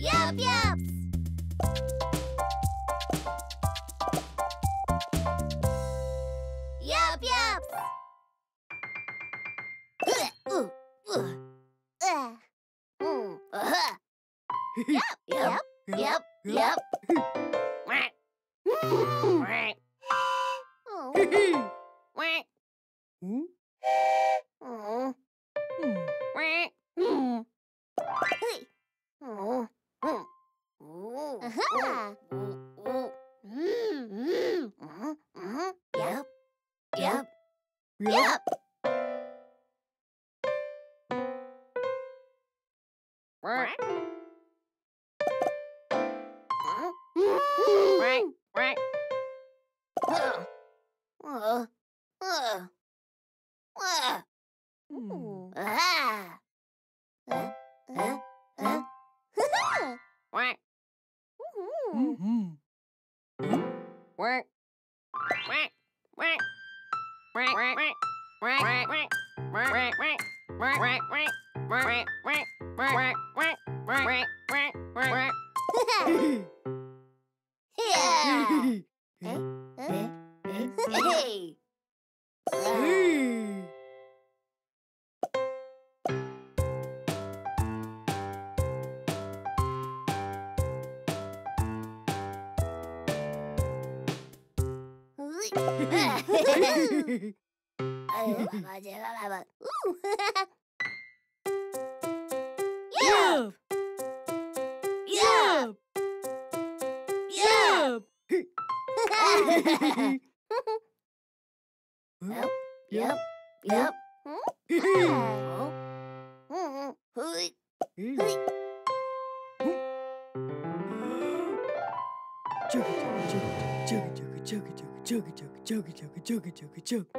Yup Yups! Yup Yups! Yup Yup! Yup Yup! Yup. Chugga chugga chugga chugga chugga chugga chugga chugga chugga chugga chugga.